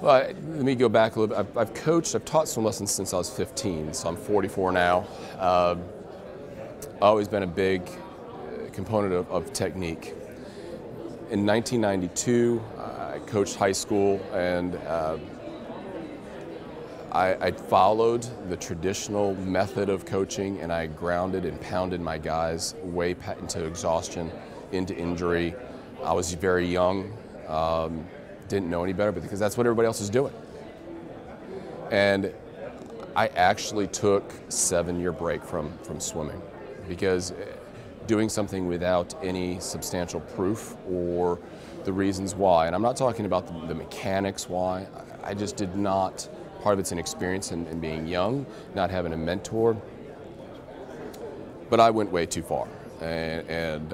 Well, let me go back a little bit. I've coached, I've taught swim lessons since I was 15, so I'm 44 now. Always been a big component of technique. In 1992, I coached high school, and I followed the traditional method of coaching, and I grounded and pounded my guys way into exhaustion, into injury. I was very young, didn't know any better, but because that's what everybody else is doing. And I actually took a 7-year break from swimming, because doing something without any substantial proof or the reasons why, and I'm not talking about the mechanics why, I just did not. Part of it's inexperience and being young, not having a mentor. But I went way too far, and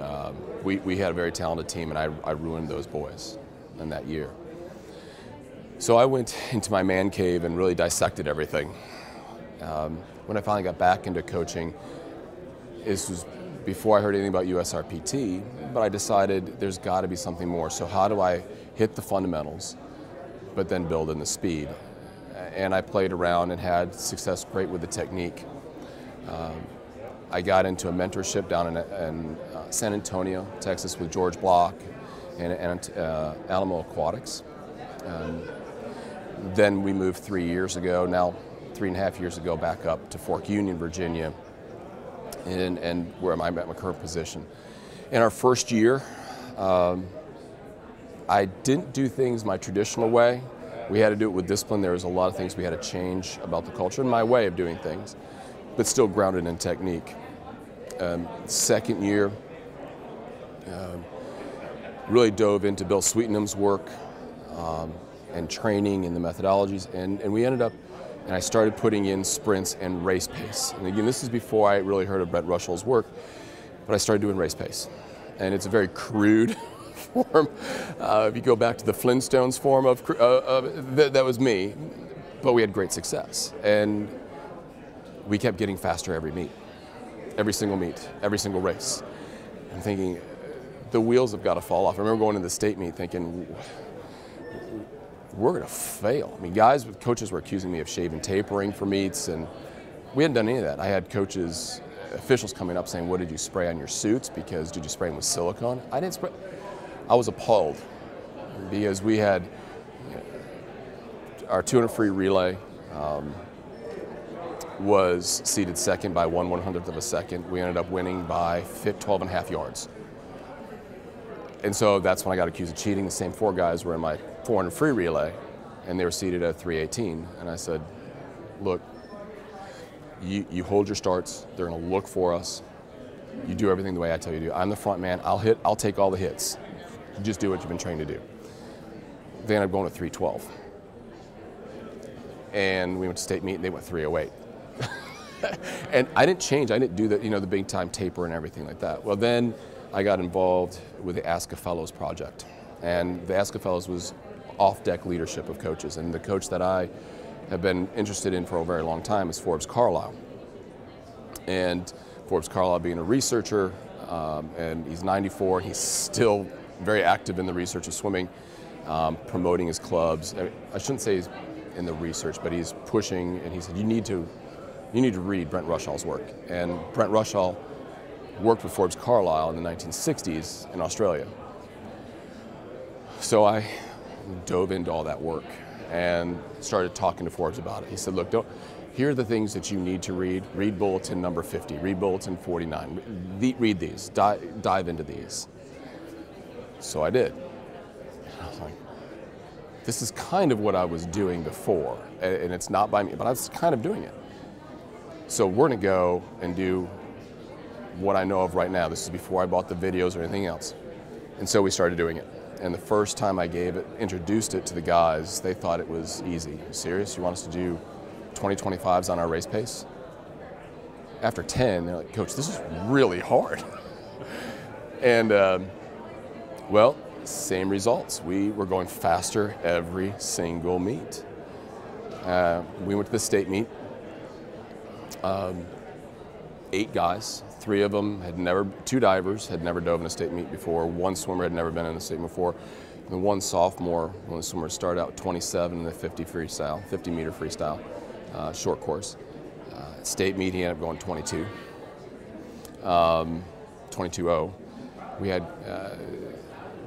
we had a very talented team, and I ruined those boys in that year. So I went into my man cave and really dissected everything. When I finally got back into coaching, this was before I heard anything about USRPT, but I decided there's got to be something more. So how do I hit the fundamentals, but then build in the speed? And I played around and had success great with the technique. I got into a mentorship down in San Antonio, Texas, with George Block and Alamo Aquatics. Then we moved 3.5 years ago, back up to Fork Union, Virginia, and where I'm at my current position. In our first year, I didn't do things my traditional way. We had to do it with discipline. There was a lot of things we had to change about the culture and my way of doing things, but still grounded in technique. Second year, really dove into Bill Sweetenham's work and training and the methodologies, and we ended up, and I started putting in sprints and race pace. And again, this is before I really heard of Brent Rushall's work, but I started doing race pace. And it's a very crude form. If you go back to the Flintstones form that was me, but we had great success. And we kept getting faster every meet, every single meet, every single race. I'm thinking, the wheels have got to fall off. I remember going to the state meet thinking, we're going to fail. I mean, guys with coaches were accusing me of shaving, tapering for meets, and we hadn't done any of that. I had coaches, officials coming up saying, what did you spray on your suits? Because did you spray them with silicone? I didn't spray. I was appalled, because we had our 200 free relay was seeded second by 1/100th of a second. We ended up winning by 12.5 yards. And so that's when I got accused of cheating. The same four guys were in my 400 free relay, and they were seeded at 318. And I said, look, you hold your starts. They're going to look for us. You do everything the way I tell you to do. I'm the front man. I'll hit. I'll take all the hits. Just do what you've been trained to do. They ended up going to 312. And we went to state meet, and they went 308. And I didn't change. I didn't do the, the big time taper and everything like that. Well, then I got involved with the Ask a Fellows project. And the Ask a Fellows was off-deck leadership of coaches. And the coach that I have been interested in for a very long time is Forbes Carlisle. And Forbes Carlisle being a researcher, and he's 94, he's still very active in the research of swimming, promoting his clubs. I shouldn't say he's in the research, but he's pushing, and he said, you need to read Brent Rushall's work. And Brent Rushall worked with Forbes Carlisle in the 1960s in Australia. So I dove into all that work and started talking to Forbes about it. He said, look, here are the things that you need to read. Read bulletin number 50, read bulletin 49, read these, dive into these. So I did. I was like, this is kind of what I was doing before, and it's not by me, but I was kind of doing it. So we're gonna go and do what I know of right now. This is before I bought the videos or anything else. And so we started doing it. And the first time I introduced it to the guys, they thought it was easy. Serious, you want us to do 20-25s on our race pace? After 10, they're like, Coach, this is really hard. And well, same results. We were going faster every single meet. We went to the state meet. 8 guys, 3 of them had never, 2 divers had never dove in a state meet before, 1 swimmer had never been in a state meet before, the one sophomore, when the swimmers start out 27 in the 50 freestyle, 50 meter freestyle, short course. State meet, he ended up going 22, 22-0. We had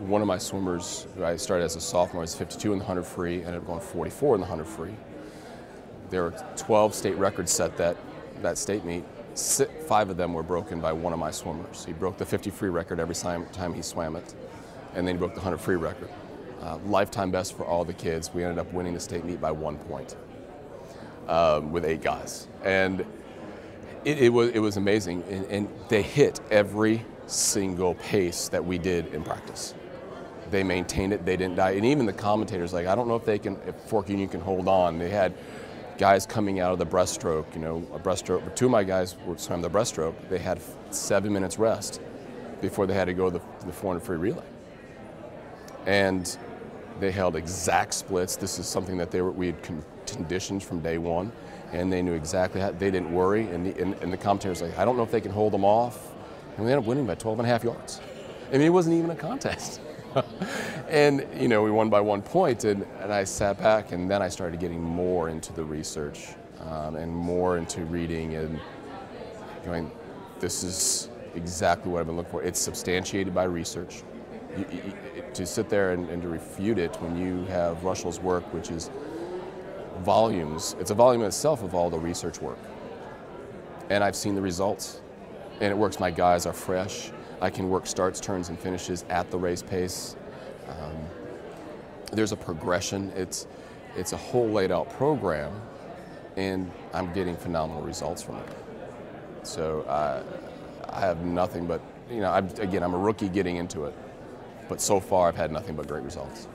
one of my swimmers, I started as a sophomore, was 52 in the 100 free, ended up going 44 in the 100 free. There were 12 state records set that state meet. 5 of them were broken by one of my swimmers. He broke the 50 free record every time he swam it, and then he broke the 100 free record. Lifetime best for all the kids. We ended up winning the state meet by 1 point with 8 guys. And it was amazing. And they hit every single pace that we did in practice. They maintained it, they didn't die. And even the commentators, like, I don't know if Fork Union can hold on. They had guys coming out of the breaststroke, you know, a breaststroke. 2 of my guys swam the breaststroke. They had 7 minutes rest before they had to go to the 400 free relay. And they held exact splits. This is something that we had conditioned from day one, and they knew exactly how. They didn't worry, and the commentators were like, I don't know if they can hold them off. And we ended up winning by 12 and a half yards. I mean, it wasn't even a contest. And, you know, we won by 1 point, and I sat back, and then I started getting more into the research and more into reading and going, this is exactly what I've been looking for. It's substantiated by research. To sit there and to refute it when you have Rushall's work, which is volumes, it's a volume in itself of all the research work. And I've seen the results, and it works. My guys are fresh. I can work starts, turns, and finishes at the race pace. There's a progression. It's a whole laid out program, and I'm getting phenomenal results from it. So I have nothing but, you know, I'm a rookie getting into it, but so far I've had nothing but great results.